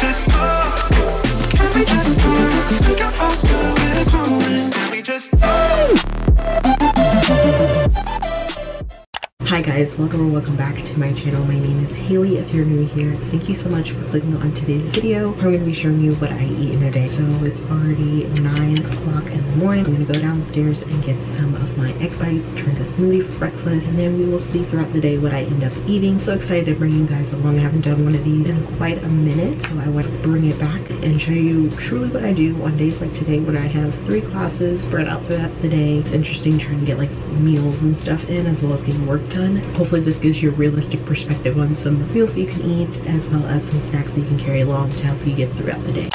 just talk? Can we just talk? Think about where we're going. Can we just talk? Hi guys, welcome or welcome back to my channel. My name is Haley. If you're new here, thank you so much for clicking on today's video. I'm going to be showing you what I eat in a day. So it's already 9 o'clock in the morning. I'm going to go downstairs and get some of my egg bites, drink a smoothie for breakfast, and then we will see throughout the day what I end up eating. So excited to bring you guys along. I haven't done one of these in quite a minute, so I want to bring it back and show you truly what I do on days like today when I have 3 classes spread out throughout the day. It's interesting trying to get like meals and stuff in as well as getting work done. Hopefully this gives you a realistic perspective on some meals that you can eat as well as some snacks that you can carry along to help you get throughout the day.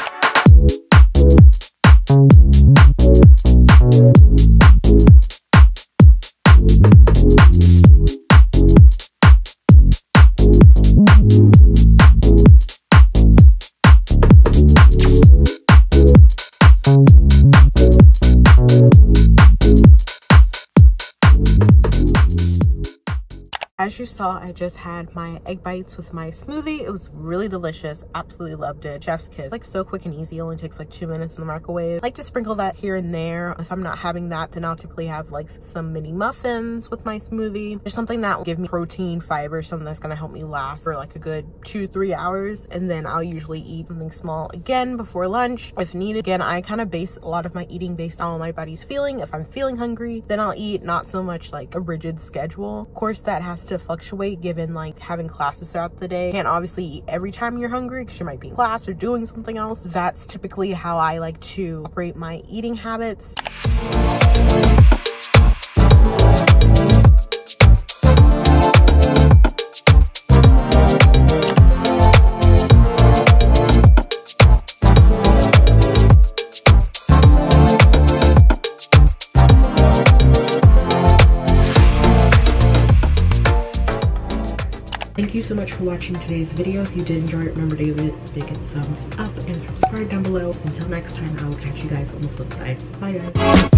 As you saw, I just had my egg bites with my smoothie. It was really delicious. Absolutely loved it. Chef's kiss. Like so quick and easy. It only takes like 2 minutes in the microwave. I like to sprinkle that here and there. If I'm not having that, then I'll typically have like some mini muffins with my smoothie. There's something that will give me protein, fiber, something that's gonna help me last for like a good 2-3 hours. And then I'll usually eat something small again before lunch if needed. Again, I kind of base a lot of my eating based on how my body's feeling. If I'm feeling hungry, then I'll eat, not so much like a rigid schedule. Of course, that has to fluctuate given like having classes throughout the day. You can't obviously eat every time you're hungry because you might be in class or doing something else. That's typically how I like to operate my eating habits. Thank you so much for watching today's video. If you did enjoy it, remember to give it a big thumbs up and subscribe down below. Until next time, I will catch you guys on the flip side. Bye guys.